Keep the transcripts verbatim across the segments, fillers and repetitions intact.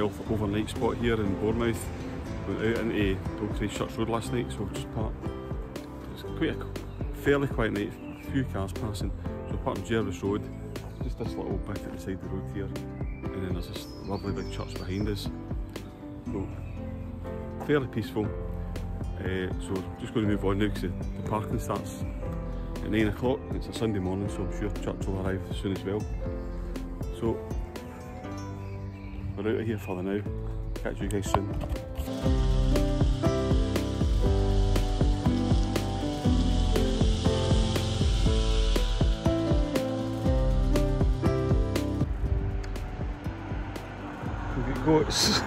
overnight spot here in Bournemouth. Went out into Poulter's Church Road last night, so just parked. It's quite a fairly quiet night, a few cars passing. So parked on Jervis Road, just this little bit at the side of the road here, and then there's this lovely big church behind us. So fairly peaceful. Uh, so just going to move on now because the, the parking starts at nine o'clock. It's a Sunday morning, so I'm sure church will arrive soon as well. So we're out of here for the now. Catch you guys soon. Goats.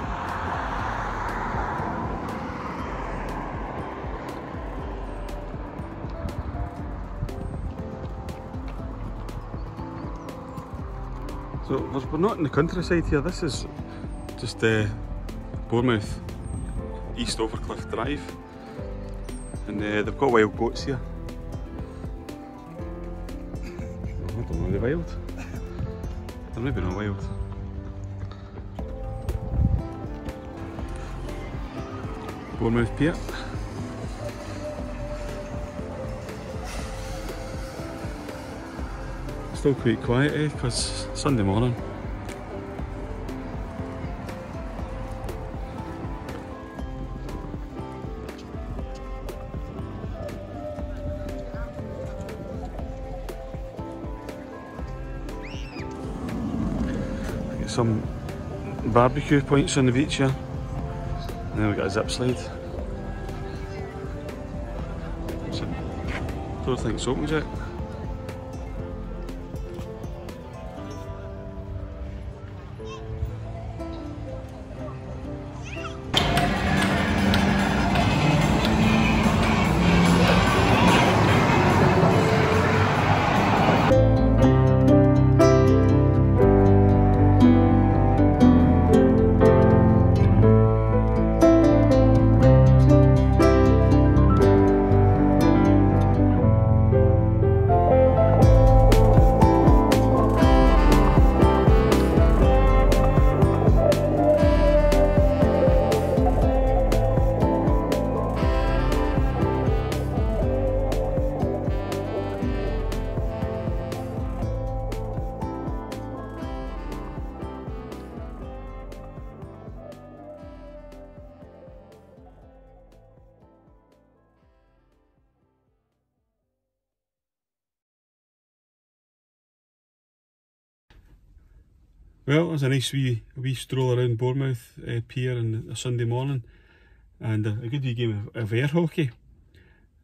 So we're not in the countryside here. This is just uh, Bournemouth East Overcliff Drive, and uh, they've got wild goats here. I don't know, are they wild? They're maybe not wild. Bournemouth Pier. Still quite quiet, eh? Because Sunday morning. Get some barbecue points on the beach here. And then we've got a zip slide. I don't think it's open yet. Well, it was a nice wee, wee stroll around Bournemouth uh, Pier on a Sunday morning, and a, a good wee game of, of air hockey.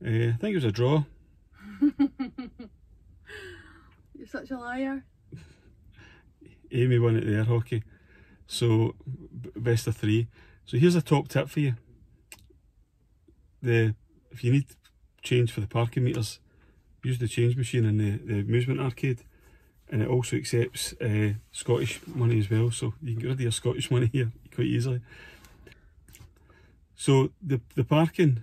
Uh, I think it was a draw. You're such a liar. Amy won at the air hockey, so best of three. So here's a top tip for you. The, if you need change for the parking meters, use the change machine in the, the amusement arcade. And it also accepts uh, Scottish money as well, so you can get rid of your Scottish money here quite easily. So the the parking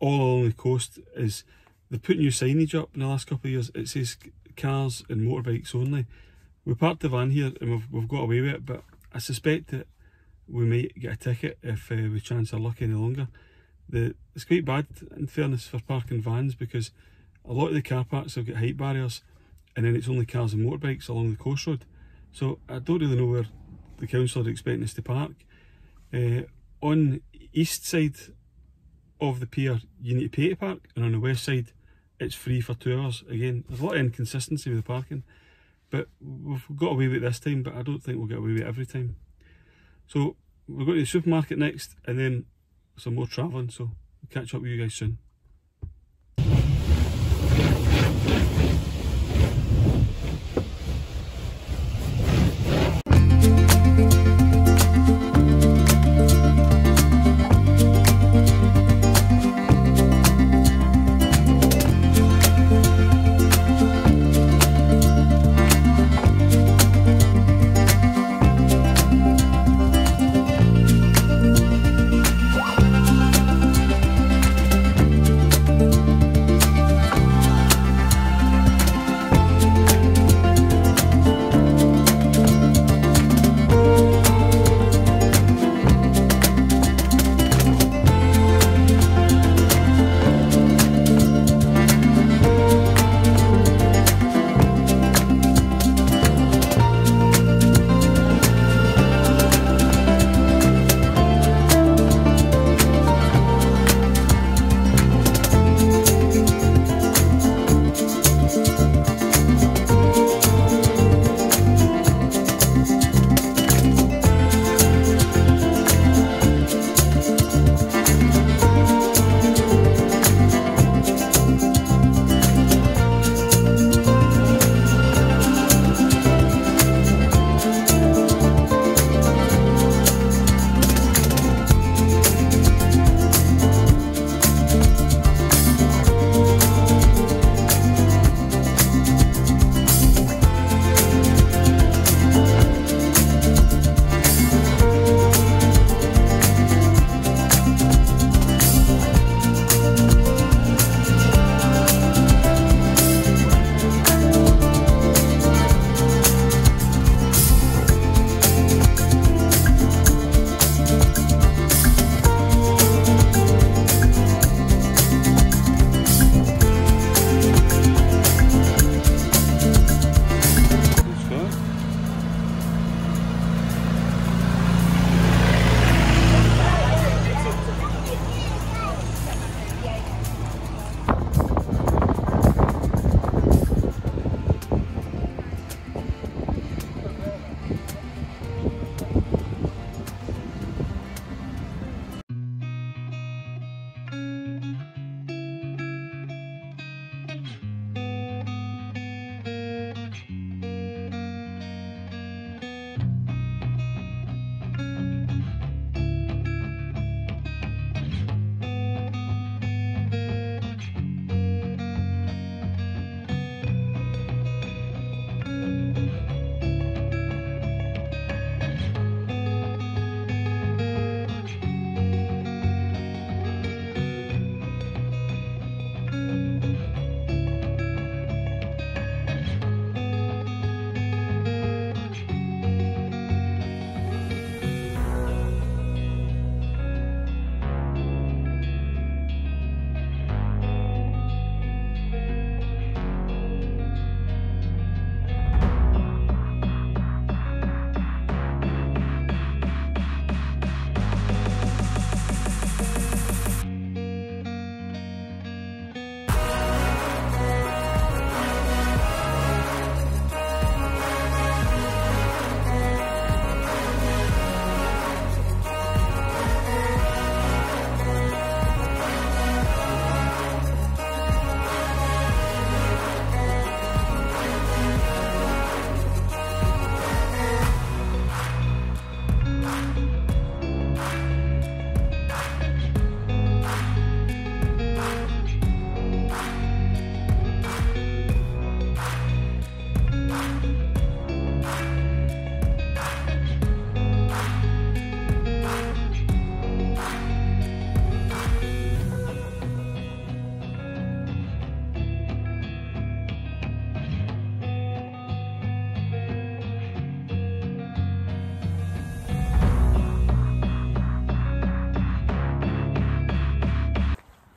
all along the coast is, they're putting new signage up in the last couple of years. It says cars and motorbikes only. We parked the van here and we've, we've got away with it, but I suspect that we might get a ticket if uh, we chance our luck any longer. The, it's quite bad, in fairness, for parking vans, because a lot of the car parks have got height barriers, and then it's only cars and motorbikes along the coast road. So I don't really know where the council are expecting us to park. Uh, on the east side of the pier, you need to pay to park, and on the west side, it's free for two hours. Again, there's a lot of inconsistency with the parking, but we've got away with it this time, but I don't think we'll get away with it every time. So we're going to the supermarket next, and then some more travelling, so we'll catch up with you guys soon.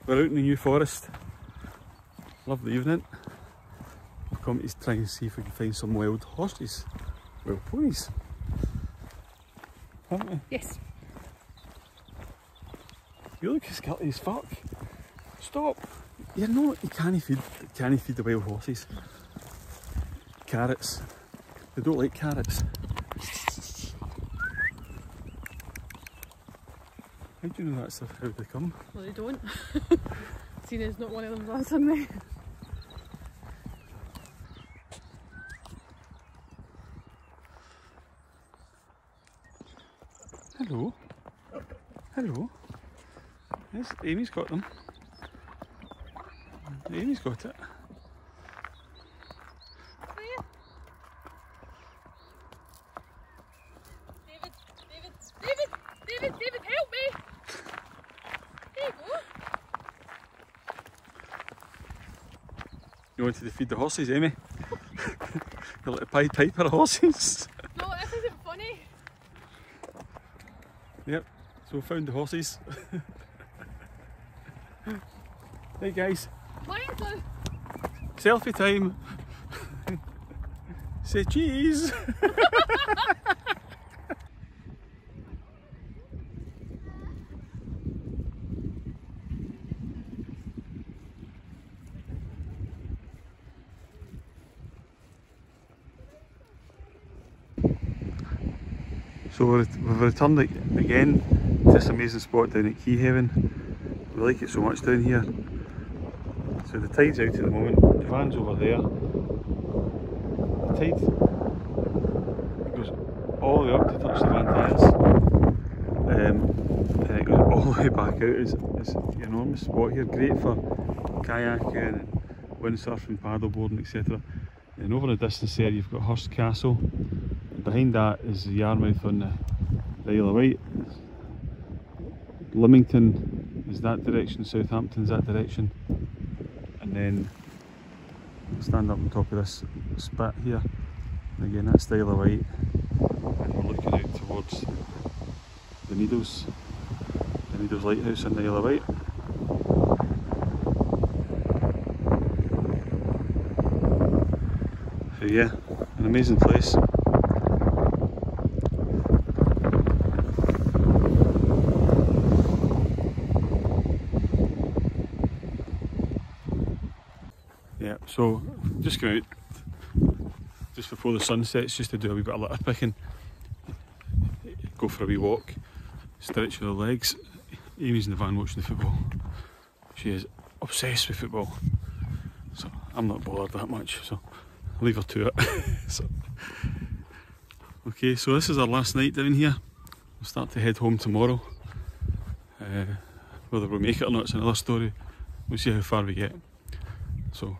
We're out in the New Forest. Lovely evening. I've come to try and see if we can find some wild horses. Well, ponies. Haven't we? Yes. You look as guilty as fuck. Stop. You know, you can't feed, can't feed the wild horses. Carrots. They don't like carrots. How do you know that's how they come? Well, they don't. Seeing as not one of them last Sunday. Hello. Hello. Yes, Amy's got them. Amy's got it. Wanted to feed the horses, Amy. You're like a Pied Piper of horses. No, this isn't funny. Yep, so we found the horses. Hey guys. Mindless. Selfie time. Say cheese. So we've returned again to this amazing spot down at Keyhaven. We like it so much down here. So the tide's out at the moment, the van's over there. The tide goes all the way up to touch the van tires. Um, and it goes all the way back out. It's, it's an enormous spot here, great for kayaking, windsurfing, paddleboarding, et cetera. And over the distance there you've got Hurst Castle. Behind that is Yarmouth on the Isle of Wight. Lymington is that direction, Southampton's that direction. And then stand up on top of this spit here. And again, that's the Isle of Wight. And we're looking out towards the Needles, the Needles Lighthouse on the Isle of Wight. So yeah, an amazing place. So, just come out just before the sun sets, just to do a wee bit of litter picking, go for a wee walk, stretch your legs. Amy's in the van watching the football. She is obsessed with football, so I'm not bothered that much, so I'll leave her to it. So, okay, so this is our last night down here. We'll start to head home tomorrow. Uh, whether we'll make it or not, it's another story. We'll see how far we get. So,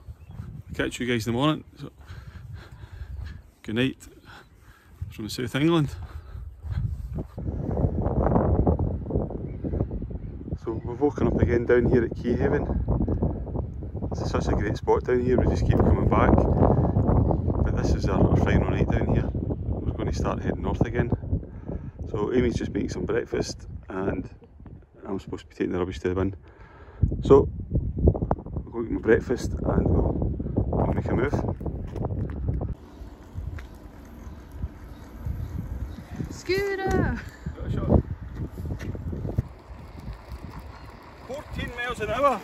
catch you guys in the morning. So, good night from South England. So we've woken up again down here at Keyhaven. This is such a great spot down here, we just keep coming back. But this is our, our final night down here. We're going to start heading north again. So Amy's just making some breakfast and I'm supposed to be taking the rubbish to the bin. So I'll go get my breakfast and we'll make a move. Scooter! Got a shot. fourteen miles an hour!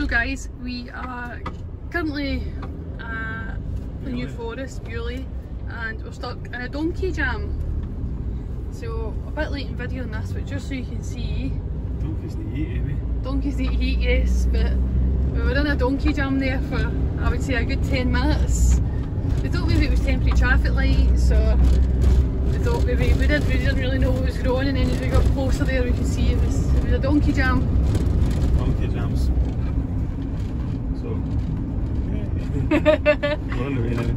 So guys, we are currently at the New Forest, Bewley, and we're stuck in a donkey jam. So a bit late in video on this, but just so you can see. Donkeys need to eat, eh? Donkeys need to eat, yes, but we were in a donkey jam there for, I would say, a good ten minutes. We thought maybe it was temporary traffic lights, or we thought maybe, we, did, we didn't really know what was going on, and then as we got closer there we could see it was, it was a donkey jam. Donkey jams. So, yeah. We're on the way now.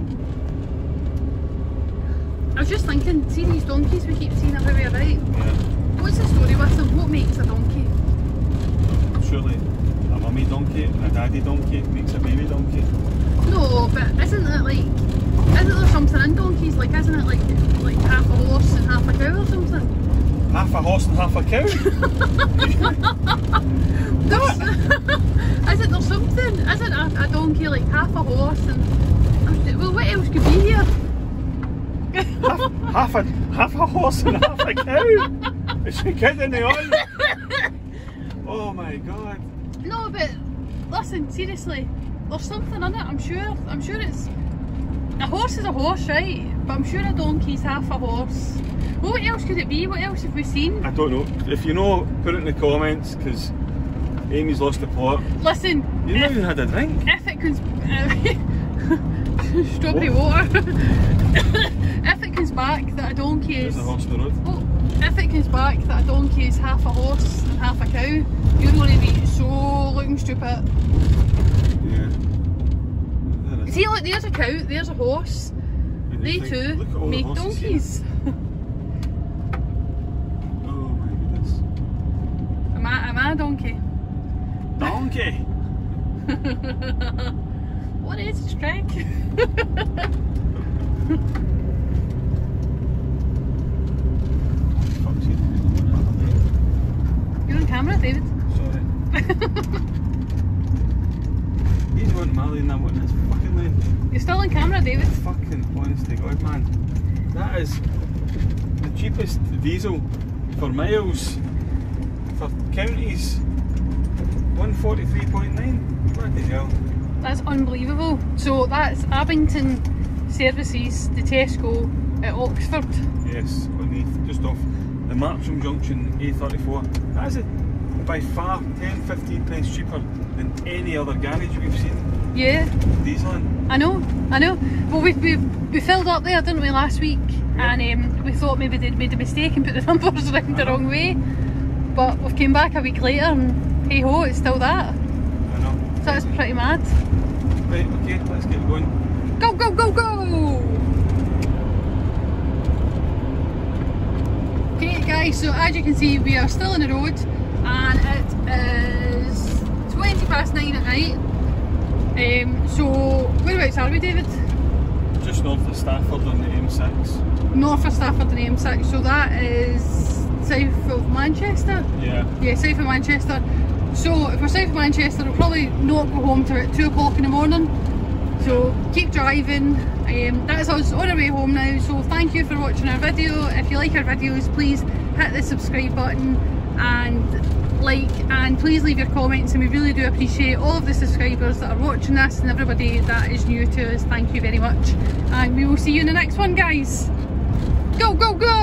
I was just thinking, see these donkeys we keep seeing everywhere, right? Yeah. What's the story with them? What makes a donkey? Surely a mummy donkey and a daddy donkey makes a baby donkey. No, but isn't it like, isn't there something in donkeys? Like, isn't it like like half a horse and half a cow or something? Half a horse and half a cow? Isn't there something? Isn't a, a donkey like half a horse and, well, what else could be here? Half, half, a, half a horse and half a cow? Is she kidding me on? Oh my god. No, but listen, seriously. There's something in it, I'm sure. I'm sure it's... A horse is a horse, right? But I'm sure a donkey's half a horse. Well, what else could it be? What else have we seen? I don't know. If you know, put it in the comments, because Amy's lost the plot. Listen... You've not even had a drink. If it cons... Uh, strawberry oh. water. If it comes back that a donkey is... There's a horse on the road. Oh, if it comes back that a donkey is half a horse and half a cow, you're going to be so looking stupid. See, look, there's a cow, there's a horse, they think, too make the donkeys. Oh my goodness. Am I, am I a donkey? Donkey! What is this track? You're on camera, David. Sorry. He's one Mally and that one is fucking lane. You're still on camera, David. Fucking honest to god, man. That is the cheapest diesel for miles, for counties. one forty-three point nine. Bloody hell. That's unbelievable. So that's Abington Services, the Tesco at Oxford. Yes, underneath, just off the Marksham Junction, A thirty-four. That is it. By far ten to fifteen pence cheaper than any other garage we've seen. Yeah. Diesel. I know, I know. Well, we, we, we filled up there, didn't we, last week? Yeah. And um, we thought maybe they'd made a mistake and put the numbers round the wrong way. But we've came back a week later and hey ho, it's still that. I know. So that's pretty mad. Right, okay, let's get going. Go, go, go, go! Okay guys, so as you can see, we are still on the road. And it is twenty past nine at night. Um, so, whereabouts are we, David? Just north of Stafford on the M six. North of Stafford on the M six, so that is south of Manchester? Yeah. Yeah, south of Manchester. So, if we're south of Manchester, we'll probably not go home till about two o'clock in the morning. So, keep driving. Um, that's us on our way home now, so thank you for watching our video. If you like our videos, please hit the subscribe button and like, and please leave your comments, and we really do appreciate all of the subscribers that are watching this and everybody that is new to us. Thank you very much, and we will see you in the next one, guys. Go, go, go!